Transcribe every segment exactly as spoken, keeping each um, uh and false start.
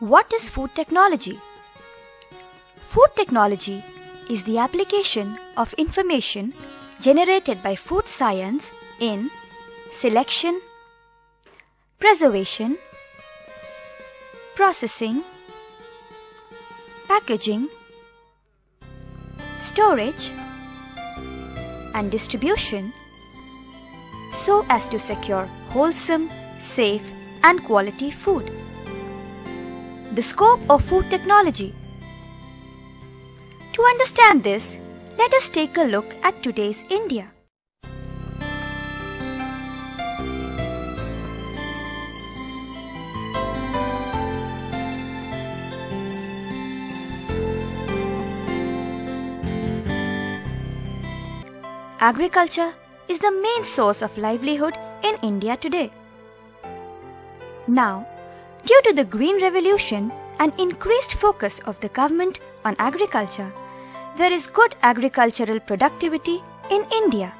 What is food technology? Food technology is the application of information generated by food science in selection, preservation, processing, packaging, storage, and distribution so as to secure wholesome, safe, and quality food. The scope of food technology. To understand this, let us take a look at today's India. Agriculture is the main source of livelihood in India today. Now, due to the Green Revolution and increased focus of the government on agriculture, there is good agricultural productivity in India.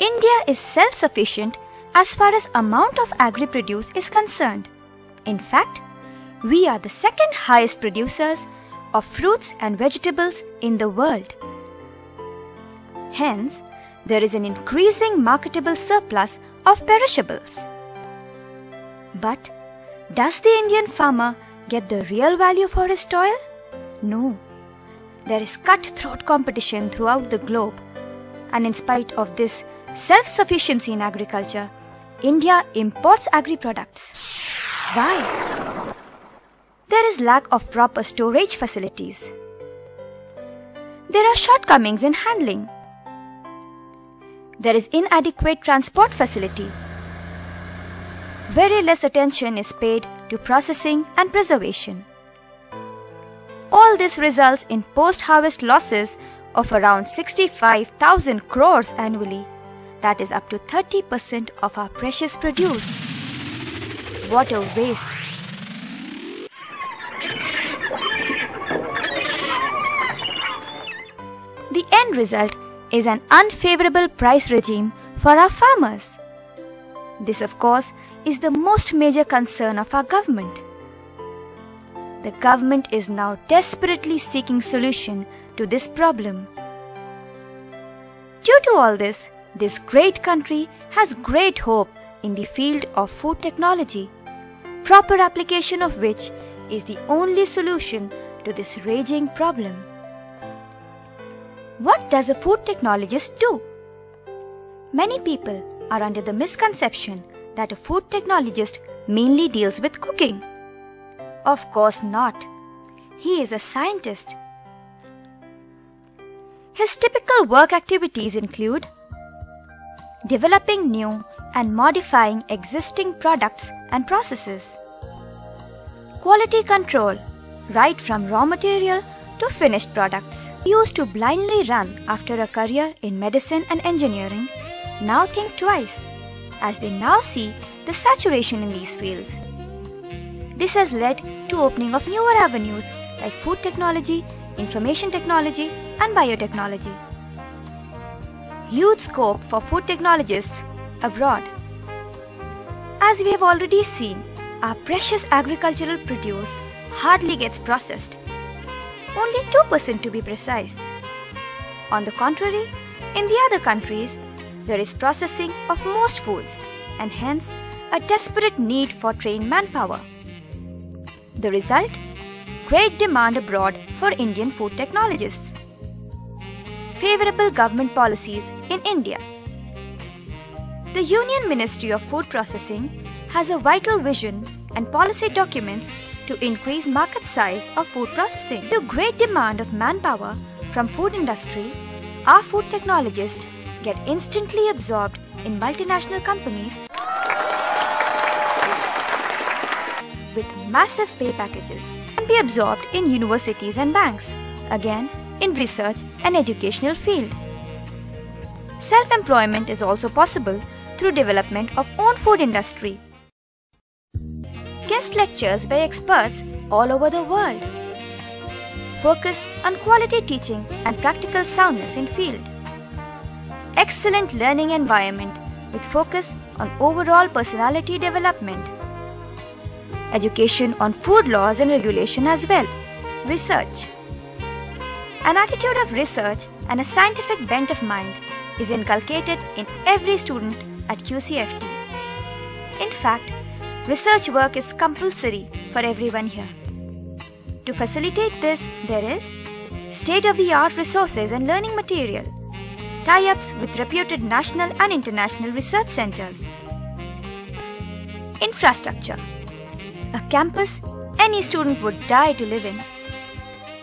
India is self-sufficient as far as amount of agri-produce is concerned. In fact, we are the second highest producers of fruits and vegetables in the world. Hence, there is an increasing marketable surplus of perishables. But does the Indian farmer get the real value for his toil? No. There is cutthroat competition throughout the globe, and in spite of this self-sufficiency in agriculture, India imports agri-products. Why? There is lack of proper storage facilities. There are shortcomings in handling. There is inadequate transport facility. Very less attention is paid to processing and preservation. All this results in post-harvest losses of around sixty-five thousand crores annually, that is up to thirty percent of our precious produce. What a waste! The end result is an unfavorable price regime for our farmers. This, of course, is the most major concern of our government. The government is now desperately seeking solution to this problem. Due to all this, this great country has great hope in the field of food technology, proper application of which is the only solution to this raging problem. What does a food technologist do? Many people are under the misconception that a food technologist mainly deals with cooking. Of course not. He is a scientist. His typical work activities include developing new and modifying existing products and processes, quality control, right from raw material to finished products. He used to blindly run after a career in medicine and engineering. Now think twice, as they now see the saturation in these fields. This has led to opening of newer avenues like food technology, information technology, and biotechnology. Huge scope for food technologists abroad. As we have already seen, our precious agricultural produce hardly gets processed. Only two percent to be precise. On the contrary, in the other countries, there is processing of most foods and hence a desperate need for trained manpower. The result? Great demand abroad for Indian food technologists. Favorable government policies in India. The Union Ministry of Food Processing has a vital vision and policy documents to increase market size of food processing. Due to great demand of manpower from food industry, our food technologists get instantly absorbed in multinational companies with massive pay packages and be absorbed in universities and banks, again in research and educational field. Self-employment is also possible through development of own food industry. Guest lectures by experts all over the world. Focus on quality teaching and practical soundness in field. Excellent learning environment with focus on overall personality development. education on food laws and regulation as well. Research. An attitude of research and a scientific bent of mind is inculcated in every student at Q C F T. In fact, research work is compulsory for everyone here. To facilitate this, there is state-of-the-art resources and learning material, tie-ups with reputed national and international research centers. Infrastructure. A campus any student would die to live in.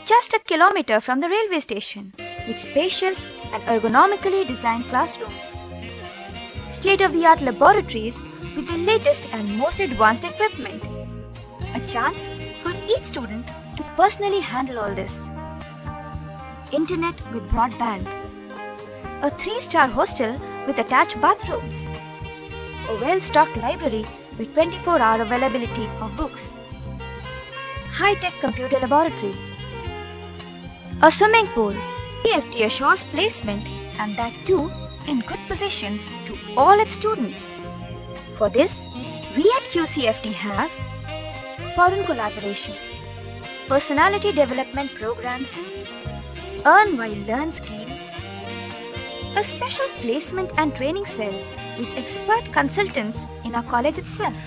Just a kilometer from the railway station, with spacious and ergonomically designed classrooms. State-of-the-art laboratories with the latest and most advanced equipment. A chance for each student to personally handle all this. Internet with broadband. A three-star hostel with attached bathrooms. A well-stocked library with twenty-four hour availability of books. High-tech computer laboratory. A swimming pool. Q C F T assures placement, and that too in good positions, to all its students. For this, we at Q C F T have foreign collaboration, personality development programs, earn while learn schemes, a special placement and training cell with expert consultants in our college itself.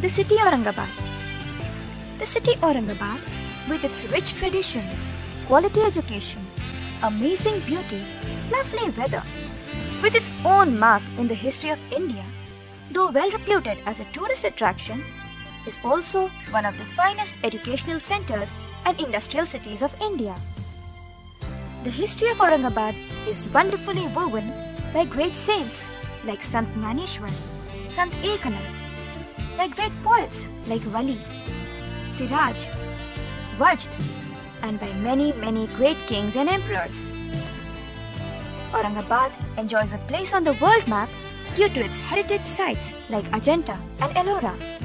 The city Aurangabad. The city Aurangabad, with its rich tradition, quality education, amazing beauty, lovely weather, with its own mark in the history of India, though well reputed as a tourist attraction, is also one of the finest educational centers and industrial cities of India. The history of Aurangabad is wonderfully woven by great saints like Sant Naneshwar, Sant Ekanath, by great poets like Wali, Siraj, Vajd, and by many, many great kings and emperors. Aurangabad enjoys a place on the world map due to its heritage sites like Ajanta and Ellora.